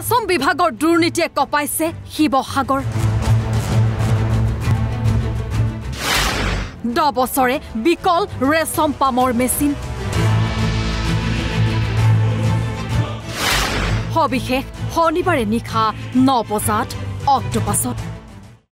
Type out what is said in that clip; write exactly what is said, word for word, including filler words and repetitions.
ration বিভাগৰ দুৰ্নীতিয়ে কপাইছে শিৱসাগৰ দহ বছৰে বিকল ৰেশম পামৰ মেচিন হবিশেষ শনিবাৰে নিশা ন বজাত অক্টোপাছত